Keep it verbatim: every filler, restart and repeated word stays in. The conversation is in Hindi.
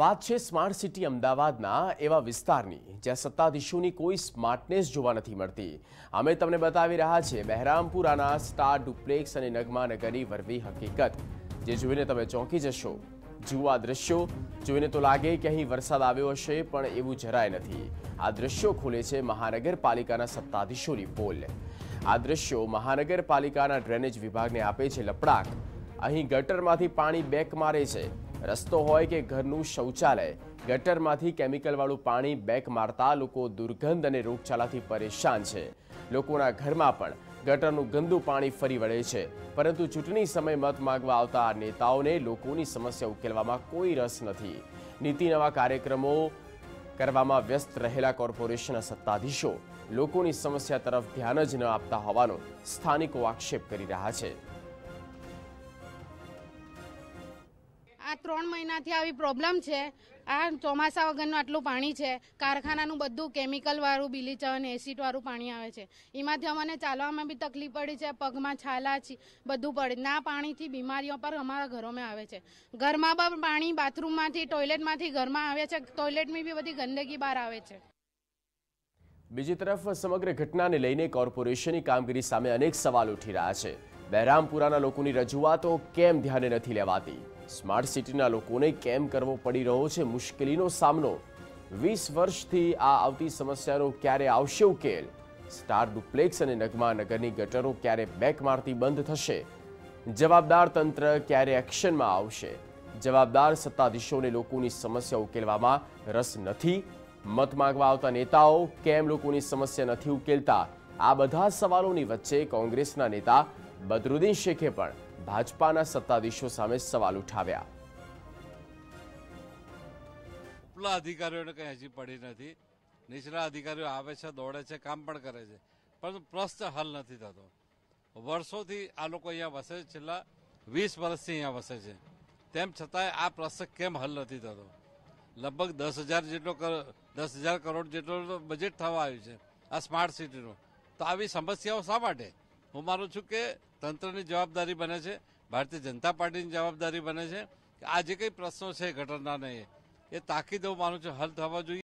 વાત છે સ્માર્ટ સિટી અમદાવાદના એવા વિસ્તારની જ્યાં સત્તાધીશોની કોઈ સ્માર્ટનેસ જોવા નથી મળતી. અમે તમને બતાવી રહ્યા છે બહેરામપુરાના સ્ટાર ડુપ્લેક્સ અને નગમાનગરની વરવી હકીકત, જે જોઈને તમે ચોંકી જશો. જુઓ આ દ્રશ્યો, જોઈને તો લાગે કે અહીં વરસાદ આવ્યો હશે, પણ એવું જરાય નથી. આ દ્રશ્યો ખોલે છે મહાનગરપાલિકાના સત્તાધીશોની પોલ. આ દ્રશ્યો મહાનગરપાલિકાના ડ્રેનેજ વિભાગને આપે છે લપડાક. અહીં ગટરમાંથી પાણી બેક મારે છે. रस्तो होय के घरनु शौचालय गटर मांथी केमिकल वाळु पाणी बेक मारता लोको दुर्गंध अने रोगचाळाथी परेशान छे। लोकोना घरमां पण गटरनु गंदु पाणी फरी वळे छे, परंतु चूंटणी समये मत मांगवा आवता नेताओने लोकोनी समस्या उकेलवामां कोई रस नथी। नीति नवा कार्यक्रमो करवामां व्यस्त रहेला कोर्पोरेशनना सत्ताधीशो लोकोनी समस्या तरफ ध्यान ज न आपता होवानो स्थानिको आक्षेप करी रह्या छे। आ त्रण महीनाथी आवी प्रॉब्लम छे। आ चौमासा वगरनु आटलू पाणी छे, कारखानानु बधु केमिकल वाळु बिलीचन एसिड वाळु पाणी आवे छे। एमांथी अमने चालवामां बी तकलीफ पड़ी छे, पगमां छाला छे, बधु पड़े ना पाणीथी बीमारीओ पर अमारा घरोमां आवे छे। घरमां पण पाणी बाथरूममांथी टॉयलेटमांथी घरमां आवे छे, टॉयलेटमां बी बधी गंदगी बहार आवे छे। बीजी तरफ समग्र घटनाने लईने कोर्पोरेशननी कामगीरी सामे अनेक सवाल उठी रह्या छे। बहरामपुराना लोकोनी रजूआतो केम ध्याने नथी लेवाती? स्मार्ट सिटीना लोकोने केम करवो पड़ी रह्यो छे मुश्केलीनो सामनो? वीस वर्षथी आ आवती समस्यानो क्यारे आवशे उकेल? स्टार डुप्लेक्स अने नगमा नगरनी गटरो क्यारे बेक मारती बंध थशे? जवाबदार तंत्र क्यारे एक्शनमां आवशे? जवाबदार सत्ताधीशोने लोकोनी समस्या उकेलवामां रस नथी? मत मांगवा आवता नेताओ केम लोकोनी समस्या नथी उकेलता? आ बधा सवालोनी वच्चे कोंग्रेसना नेता बदरुद्दीन शेखे पण भाजपाना सत्ताधीशो सामे सवाल उठाव्या। उपला अधिकारीओने कहीं हजी पड़ी नहीं, नीचला अधिकारी आवे छे, दौड़े छे, काम पण करे छे, परंतु प्रश्न हल नहीं थतो। वर्षोथी आ लोको अहींया वसे छे, छेल्ला वीस वर्षथी अहींया वसे छे, तेम छतांय आ प्रश्न केम हल नहीं थतो? लगभग दस हज़ार जेटलो दस हज़ार करोड़ जेटलो बजेट थवा आव्युं छे आ स्मार्ट सिटीनुं, तो आवी समस्याओ शा माटे? हूँ मानु छूं के तंत्रनी जवाबदारी बने छे, भारतीय जनता पार्टीनी जवाबदारी बने छे कि आ जे कई प्रश्नों छे गटरना ने ए ताकीद हूँ मानु छूं हल थवा जोईए।